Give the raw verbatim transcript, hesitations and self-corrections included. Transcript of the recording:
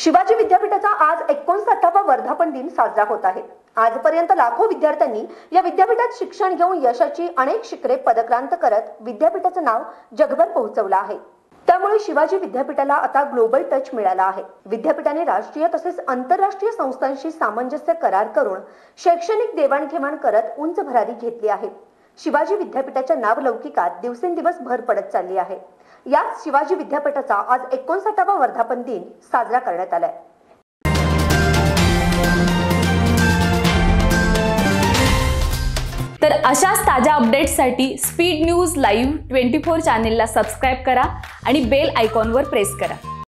शिवाजी विद्यापीठाचा आज एकोणसाठावा वर्धापन दिन साजरा होत आहे। आजपर्यंत लाखो विद्यार्थ्यांनी या विद्यापीठात शिक्षण घेऊन यशाची अनेक शिखरे पदक्रांत करत विद्यापीठाचे नाव जगभर पोहोचवलं आहे। त्यामुळे शिवाजी विद्यापीठाला आता ग्लोबल टच मिळाला आहे। विद्यापीठाने राष्ट्रीय तसेच आंतरराष्ट्रीय संस्थांशी सामंजस्य करार करून शैक्षणिक देवाणघेवाण करत उंच भरारी घेतली आहे। शिवाजी विद्यापीठाच्या नावलौकिकात दिवसेंदिवस भर पडत चालली आहे। यात शिवाजी विद्यापीठाचा आज एकोणसाठावा वर्धापन दिन साजरा करण्यात आलाय। तर अशाच ताजा अपडेट्ससाठी speed news live twenty four चॅनेलला सबस्क्राइब करा आणि बेल आयकॉनवर प्रेस करा।